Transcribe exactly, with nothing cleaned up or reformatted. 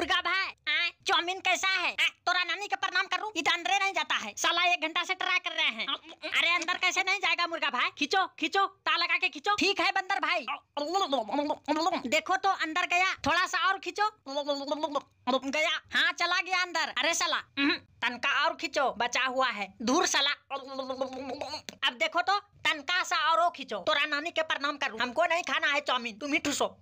मुर्गा भाई चाऊमीन कैसा है? आ, तोरा नानी के प्रणाम करूँ, इधर अंदर नहीं जाता है साला, एक घंटा से ट्राई कर रहे हैं। अरे अंदर कैसे नहीं जाएगा मुर्गा भाई, खींचो खींचो, ताला लगा के खींचो। ठीक है बंदर भाई, देखो तो अंदर गया, थोड़ा सा और खींचो, गया, हाँ चला गया अंदर। अरे साला तनका और खींचो, बचा हुआ है, दूर साला। अब देखो तो तनका सा और खींचो, तोरा नानी के प्रणाम करूँ, हमको नहीं खाना है चाऊमीन, तुम ही ठूसो।